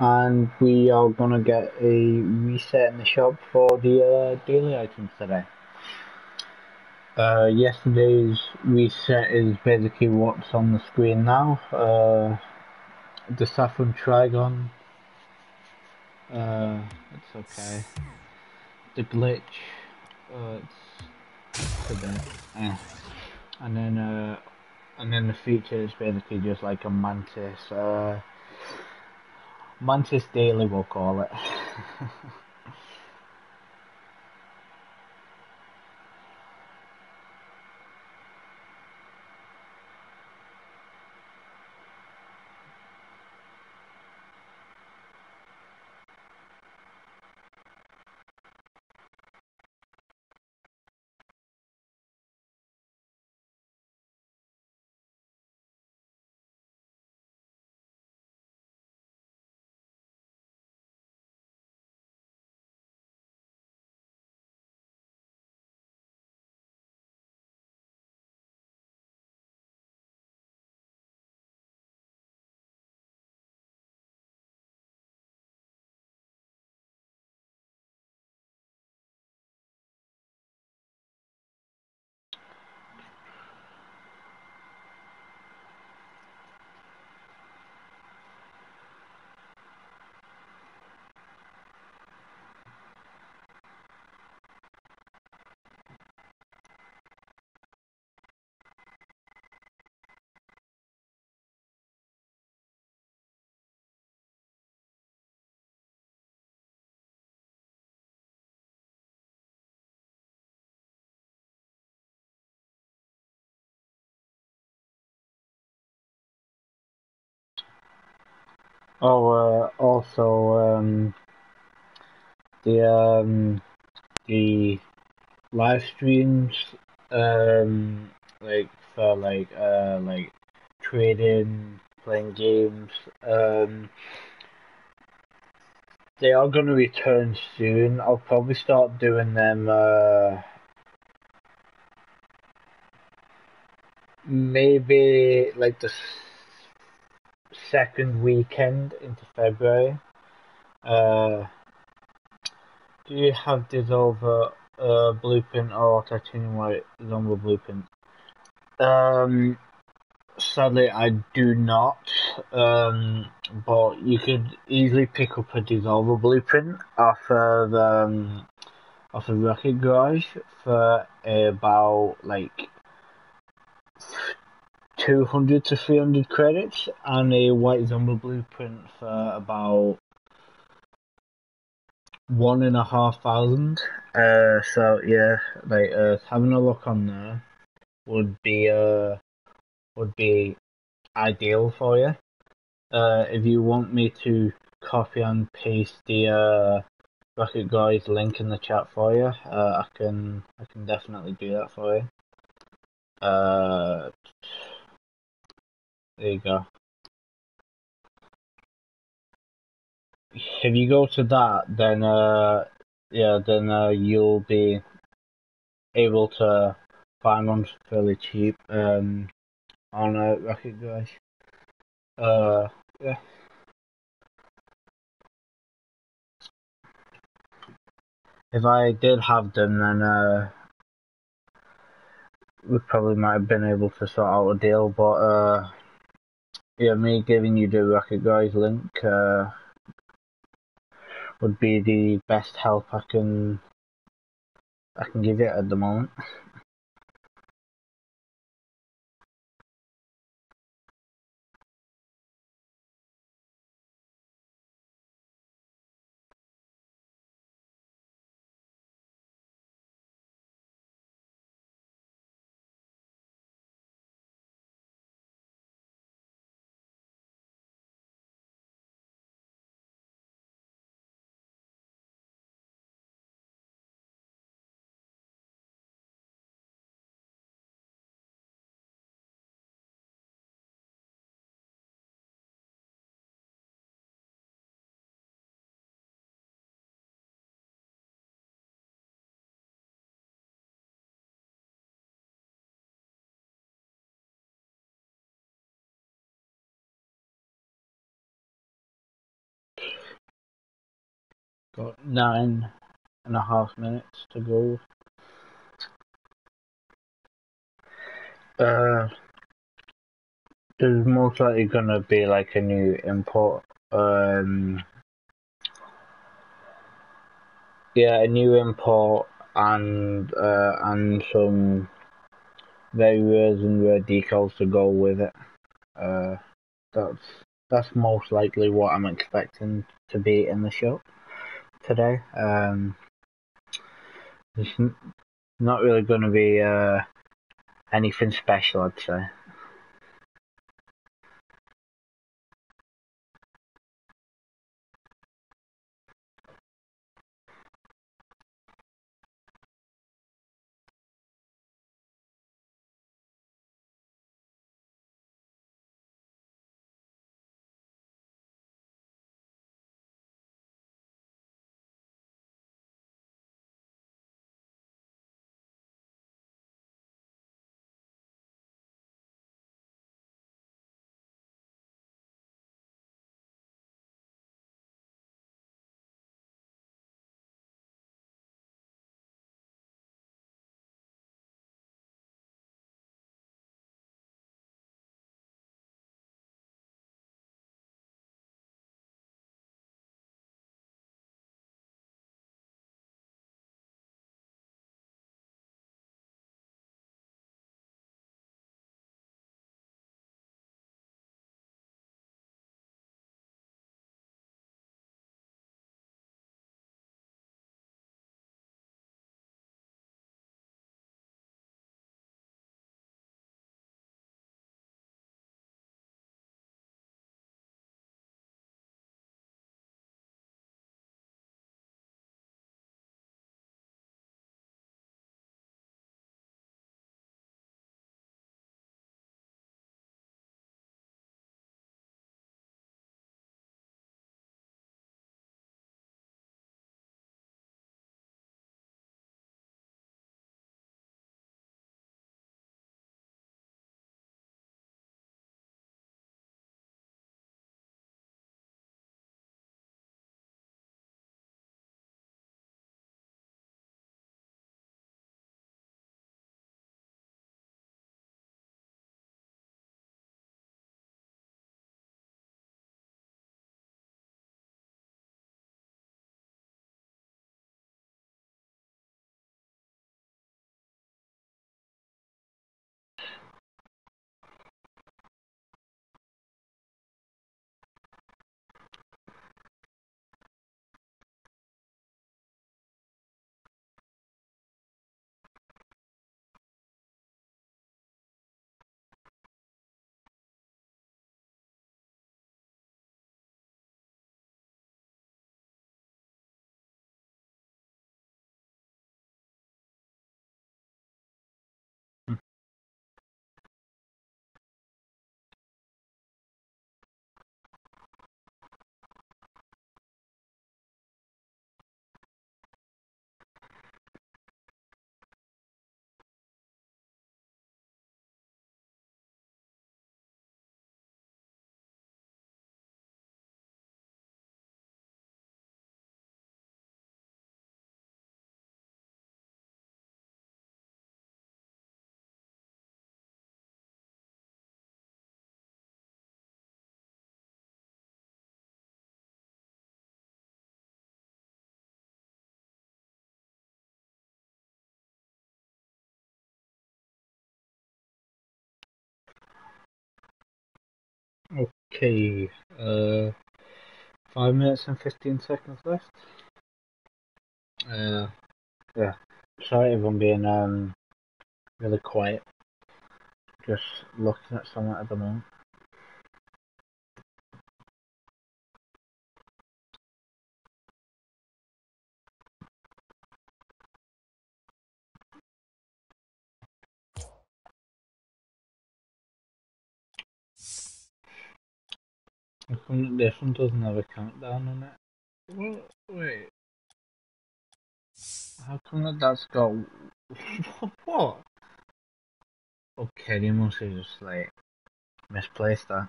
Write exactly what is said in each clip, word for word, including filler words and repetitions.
and we are going to get a reset in the shop for the uh, daily items today. Uh, yesterday's reset is basically what's on the screen now. Uh, the Saffron Trigon, uh, it's okay. The Glitch, uh, it's today. Eh. And then uh, and then the feature is basically just like a Mantis, uh, Mantis Daily we'll call it. Oh, uh, also um, the um, the live streams, um, like for like uh, like trading, playing games. Um, they are gonna return soon. I'll probably start doing them. Uh, maybe like the second weekend into February. Uh, do you have Dissolver uh, Blueprint or Titanium White Zombo Blueprint? Um, sadly I do not, um, but you could easily pick up a Dissolver Blueprint off of, um, off of Rocket Garage for about like two hundred to three hundred credits, and a White Zombie Blueprint for about one and a half thousand. Uh, so yeah, like uh, having a look on there would be uh would be ideal for you. Uh, if you want me to copy and paste the uh Rocket Guys link in the chat for you, uh, I can I can definitely do that for you. Uh. There you go. If you go to that, then uh, yeah, then uh, you'll be able to find ones fairly cheap um, on uh, Rocket Guys. Uh, yeah. If I did have them, then uh, we probably might have been able to sort out a deal, but uh. Yeah, me giving you the Rocket Guys link uh, would be the best help I can I can give it at the moment. Got nine and a half minutes to go. Uh, there's most likely gonna be like a new import. Um, yeah, a new import and uh, and some very rares and rare decals to go with it. Uh, that's that's most likely what I'm expecting to be in the shop today. Um, it's not really gonna be uh. Anything special, I'd say. Okay, uh, five minutes and fifteen seconds left. Uh, yeah, sorry if I'm being um really quiet. Just looking at something at the moment. This one doesn't have a countdown on it. What? Wait. How come that that's got... What? Okay, they must have just, like, misplaced that.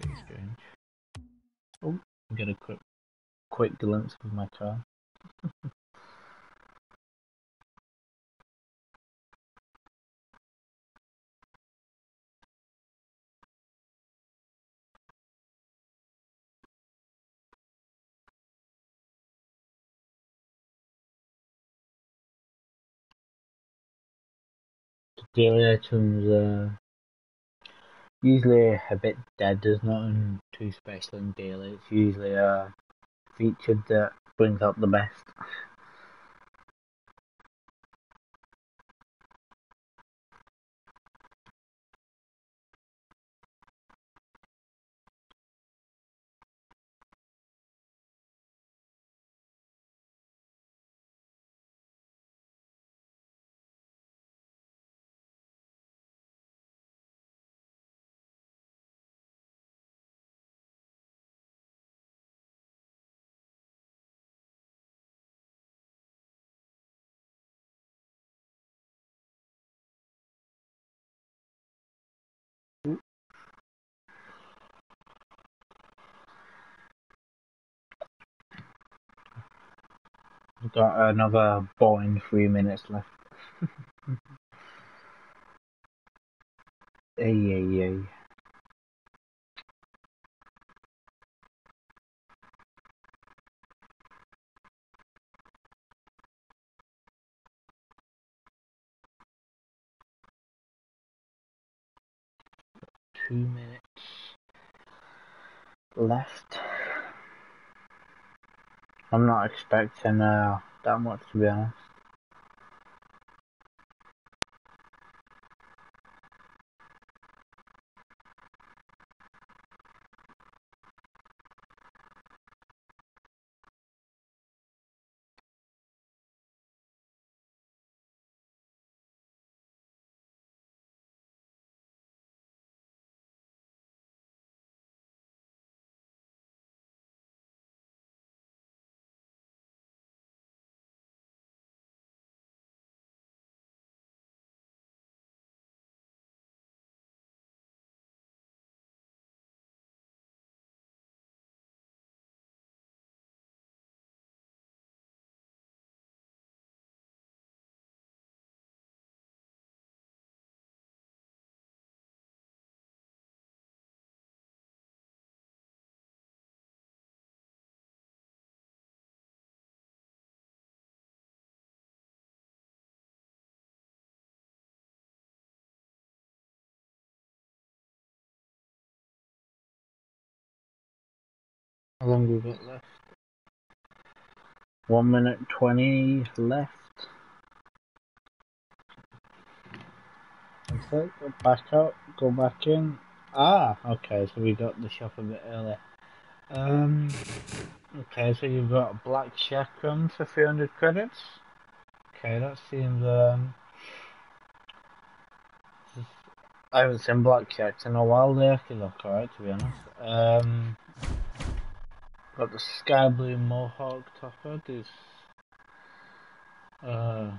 pretty strange. Oh, I'll get a quick, quick glimpse of my car. Daily items are usually a bit dead, there's nothing too special in daily, it's usually a featured that brings out the best. We've got another boring three minutes left. Ay, ay, ay. Two minutes left. I'm not expecting uh, that much, to be honest. How long we've got left? One minute twenty left. Looks like go back out, go back in. Ah, okay, so we got the shop a bit early. Um, okay, so you've got Black Chakram for three hundred credits. Okay, that seems um. I haven't seen Black Chakram in a while. They actually look alright, to be honest. Um. Got the sky blue mohawk topper. This uh,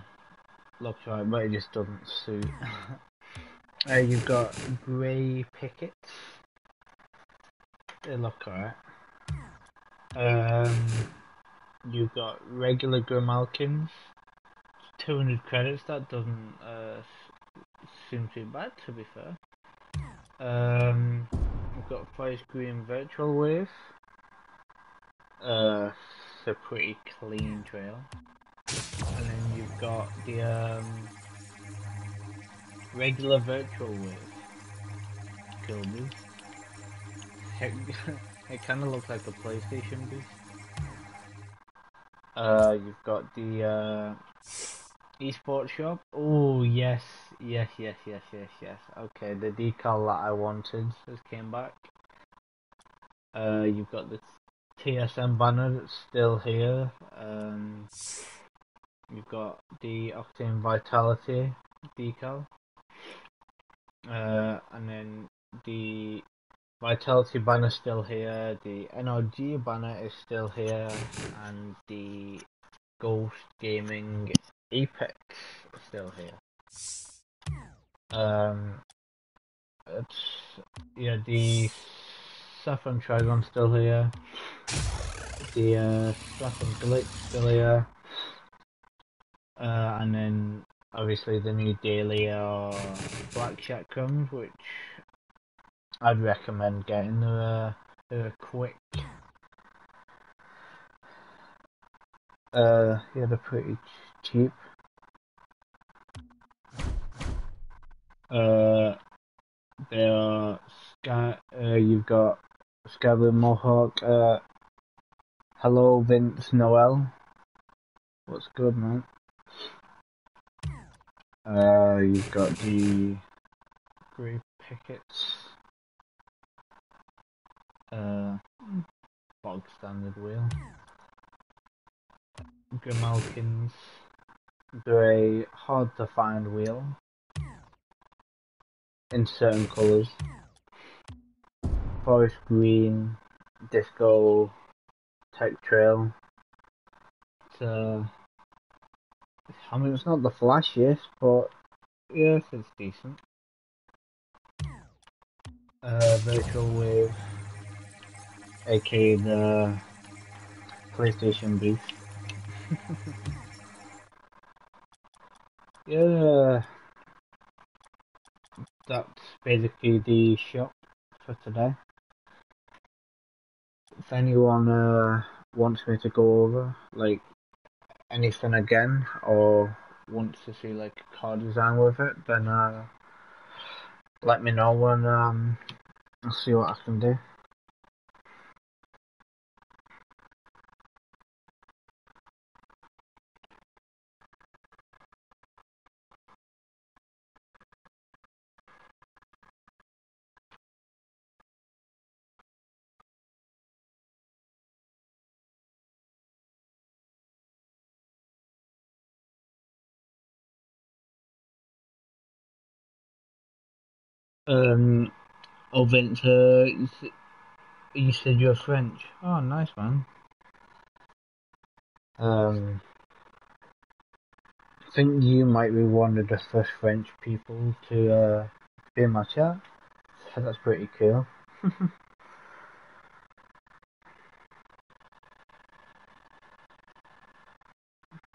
looks right, but it just doesn't suit. uh, you've got grey pickets. They look alright. Um, you've got regular Grimalkins. two hundred credits. That doesn't uh, seem too bad, to be fair. Um, we've got forest green virtual wave. Uh, it's a pretty clean trail, and then you've got the um, regular virtual wave. Kill boost. It, it kind of looks like a PlayStation boost. Uh, you've got the uh, Esports shop. Oh yes, yes, yes, yes, yes, yes. Okay, the decal that I wanted has came back. Uh, you've got the T S M banner that's still here. Um, you've got the Octane Vitality decal, uh, and then the Vitality banner still here. The N R G banner is still here, and the Ghost Gaming Apex is still here. Um, it's yeah the Saffron Trigon still here. The uh, Saffron Glitch still here. Uh, and then obviously the new daily or blackjack comes, which I'd recommend getting. They're, uh, they're quick. Uh, yeah, they're pretty cheap. Uh, there are Sky. Uh, you've got Skyblue Mohawk. Uh, hello, Vince Noel. What's good, man? Uh, you've got the Grey Pickets. Uh, bog standard wheel. Grimalkins. Grey, hard to find wheel. In certain colours. Forest green, disco, tech trail. It's, uh, I mean, it's not the flashiest, but yes, it's decent. Uh, Virtual Wave, aka the PlayStation Beast. Yeah, that's basically the shop for today. If anyone uh, wants me to go over, like, anything again, or wants to see like a card design with it, then uh, let me know and um, I'll see what I can do. Um, oh Vince, uh, you said you're French. Oh, nice, man. Um, I think you might be one of the first French people to uh, be in my chat. So that's pretty cool.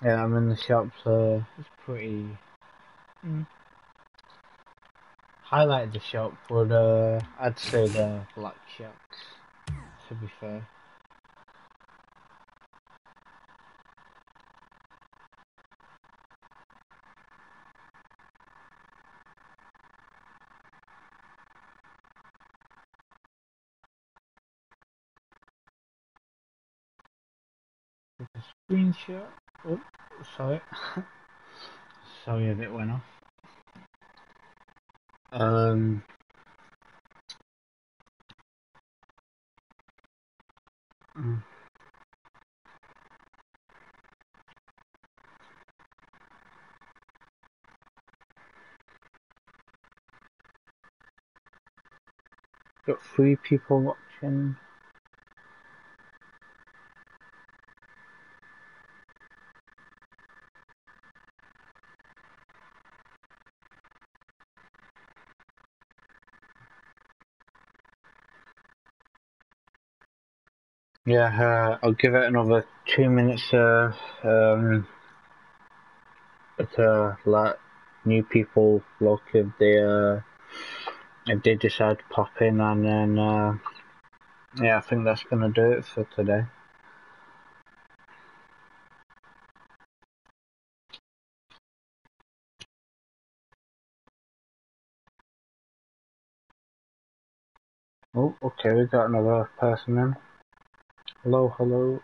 Yeah, I'm in the shop, so it's pretty... Mm. I like the shop, but uh, I'd say the black shacks, to be fair. Take a screenshot. Oh, sorry. Sorry if it went off. Um, mm. Got three people watching. Yeah, uh, I'll give it another two minutes uh, um, to let new people look if they uh, if they decide to pop in, and then uh, yeah, I think that's gonna do it for today. Oh, okay, we got another person in. Hello, hello.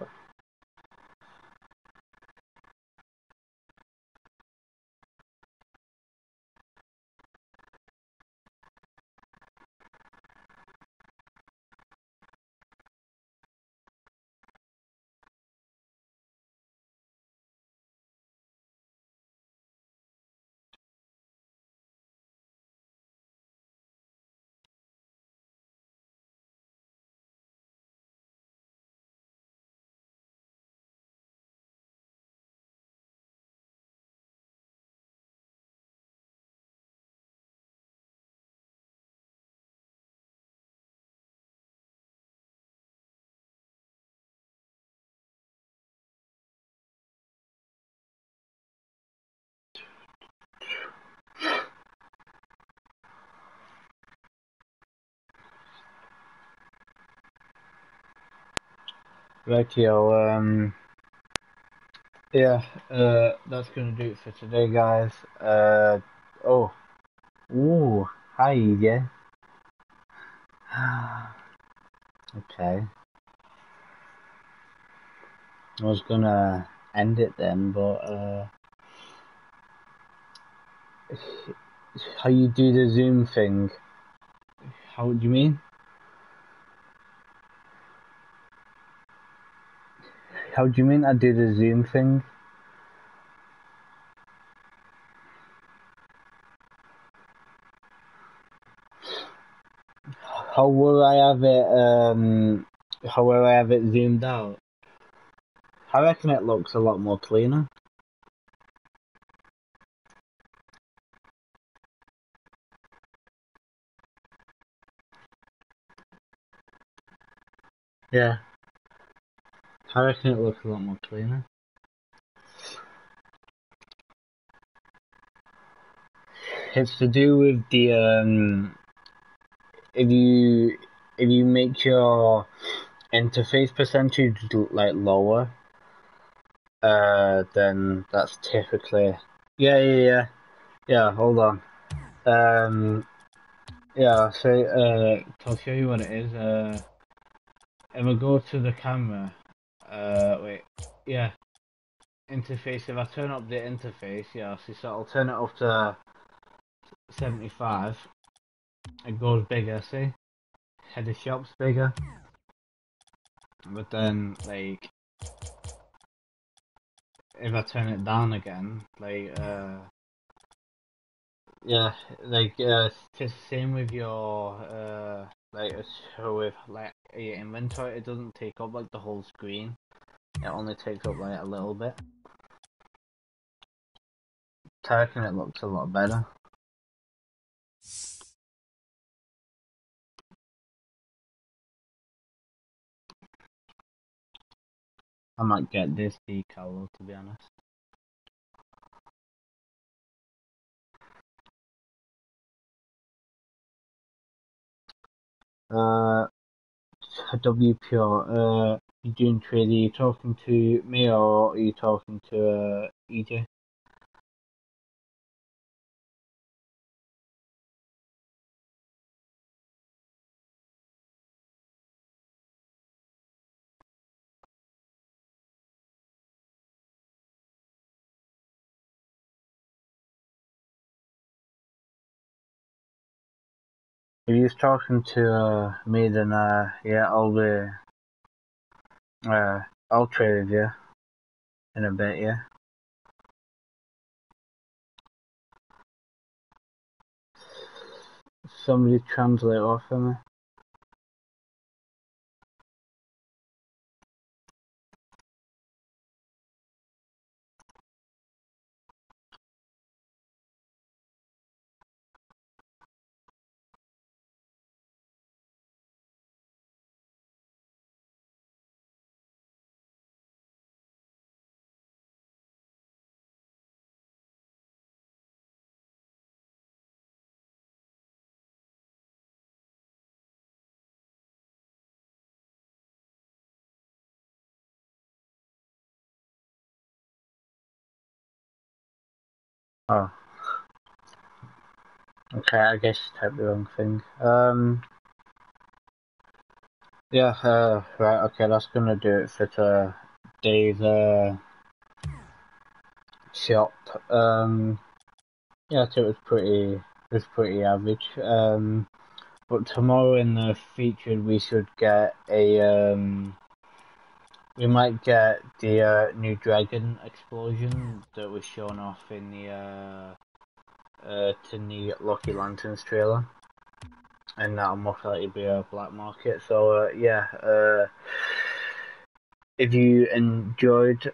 Right, yo, um, yeah, uh, that's gonna do it for today, guys. Uh, oh, ooh, hi, yeah. Okay. I was gonna end it then, but, uh, how you do the Zoom thing? How do you mean? How do you mean I do the Zoom thing? How will I have it, um, how will I have it zoomed out? I reckon it looks a lot more cleaner. Yeah. I reckon it looks a lot more cleaner. It's to do with the um if you if you make your interface percentage like lower, uh then that's typically yeah yeah yeah. Yeah, hold on. Um yeah, so uh I'll show you what it is. Uh if I go to the camera, Uh, wait, yeah, interface, if I turn up the interface, yeah, see, so I'll turn it up to seventy-five, it goes bigger, see, head of shop's bigger, but then, like, if I turn it down again, like, uh, yeah, like, uh, it's just the same with your, uh, like, so with, like, your inventory, it doesn't take up, like, the whole screen. It only takes up, like, a little bit. I reckon it looks a lot better. I might get this decal, to be honest. Uh... W P R, uh, you doing trade? Are you talking to me or are you talking to uh, E J? If you're talking to uh, me, then uh, yeah, I'll be, uh, I'll trade with you in a bit, yeah. Somebody translate off for me. Oh, okay, I guess you typed the wrong thing. Um, yeah, uh, right, okay, that's gonna do it for today's, uh, shop. Um, yeah, so it was pretty, it was pretty average. Um, but tomorrow in the featured we should get a, um, we might get the uh, new dragon explosion that was shown off in the uh, uh, to the Lucky Lanterns trailer, and that'll most likely be a black market. So uh, yeah, uh, if you enjoyed,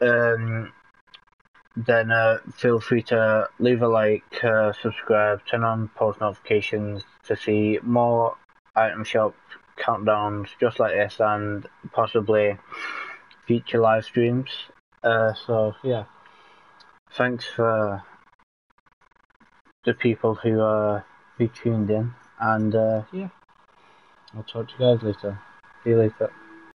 um, then uh, feel free to leave a like, uh, subscribe, turn on post notifications to see more item shop countdowns just like this and possibly future live streams. Uh, so yeah, thanks for the people who are uh, tuned in, and uh, yeah, I'll talk to you guys later. See you later.